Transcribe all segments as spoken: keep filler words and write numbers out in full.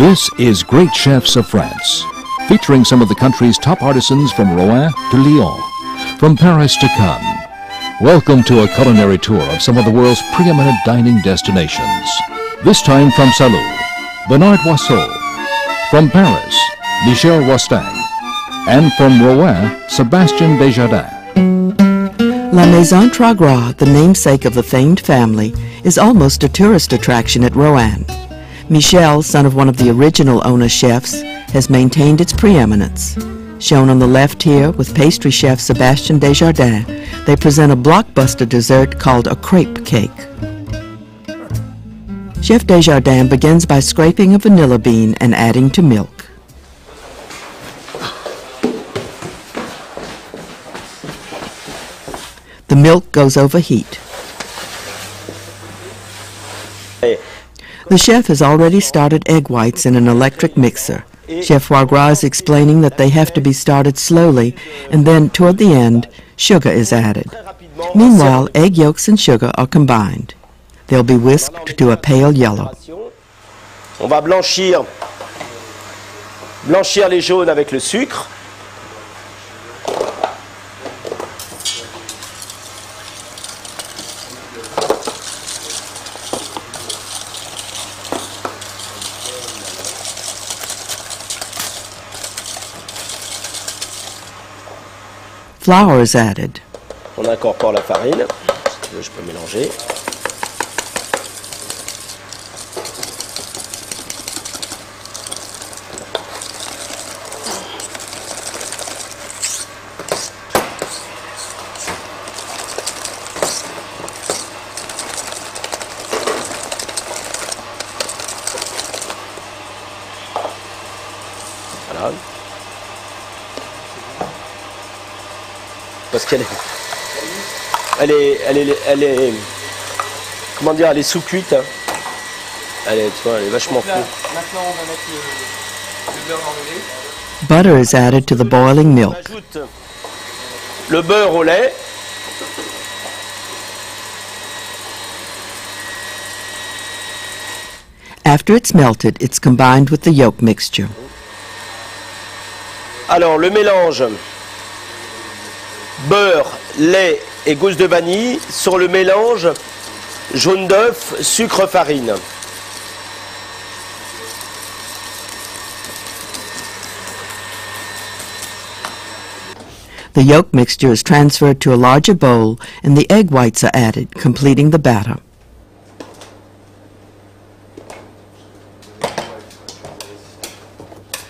This is Great Chefs of France, featuring some of the country's top artisans from Roanne to Lyon, from Paris to Cannes. Welcome to a culinary tour of some of the world's preeminent dining destinations. This time from Salou, Bernard Loiseau. From Paris, Michel Rostang. And from Rouen, Sébastien Desjardins. La Maison Troisgros, the namesake of the famed family, is almost a tourist attraction at Rouen. Michel, son of one of the original owner chefs, has maintained its preeminence. Shown on the left here with pastry chef Sébastien Desjardins, they present a blockbuster dessert called a crepe cake. Chef Desjardins begins by scraping a vanilla bean and adding to milk. The milk goes over heat. The chef has already started egg whites in an electric mixer. Chef Fougras is explaining that they have to be started slowly, and then, toward the end, sugar is added. Meanwhile, egg yolks and sugar are combined. They'll be whisked to a pale yellow. On va blanchir, blanchir les jaunes avec le sucre. Flour is added. On incorpore la farine. Si tu veux, je peux mélanger. Voilà. Parce qu'elle est, elle est, elle est, elle est, comment dire, elle est sous-cuite. Hein. Elle est, tu vois, elle est vachement floue. Maintenant, on va mettre le, le beurre enroulé. Butter is added to the boiling milk. On ajoute le beurre au lait. After it's melted, it's combined with the yolk mixture. Alors, le mélange. Beurre, lait et gousse de vanille sur le mélange jaune d'œuf, sucre, farine. The yolk mixture is transferred to a larger bowl and the egg whites are added, completing the batter.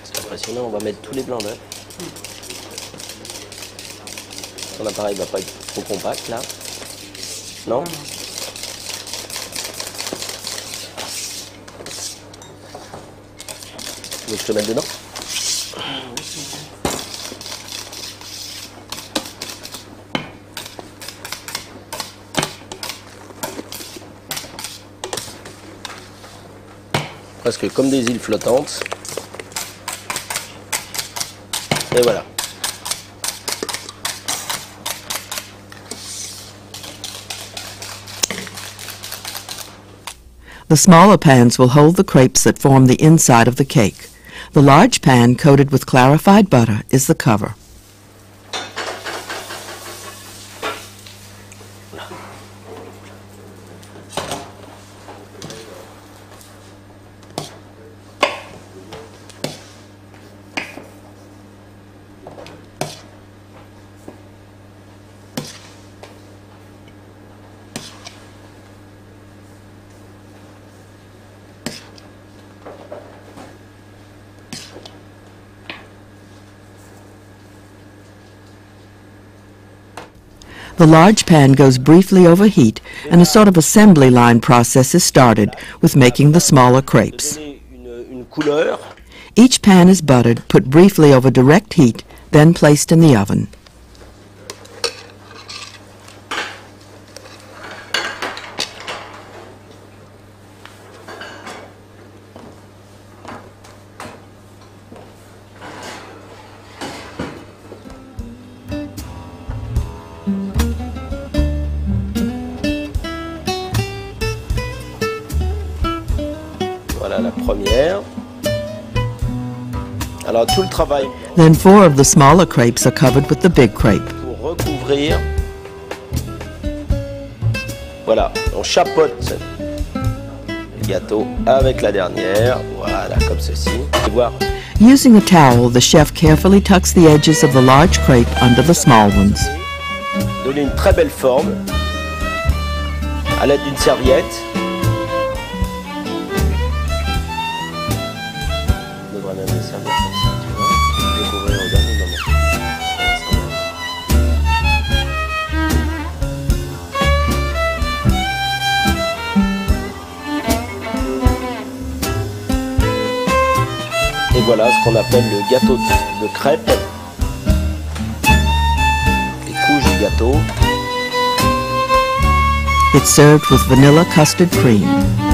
C'est impressionnant, on va mettre tous les blancs d'œufs. Ton appareil va pas être trop compact là, non? Tu veux que je te mette dedans? Presque comme des îles flottantes. Et voilà. The smaller pans will hold the crepes that form the inside of the cake. The large pan, coated with clarified butter, is the cover. The large pan goes briefly over heat, and a sort of assembly line process is started with making the smaller crepes. Each pan is buttered, put briefly over direct heat, then placed in the oven. Voilà la première. Then four of the smaller crepes are covered with the big crepe. Voilà, on chapeaute le gâteau avec la dernière, voilà, comme ceci. Using a towel, the chef carefully tucks the edges of the large crepe under the small ones. Donner une très belle forme à l'aide d'une serviette. Et voilà ce qu'on appelle le gâteau de crêpe, les couches du gâteau. It's served with vanilla custard cream.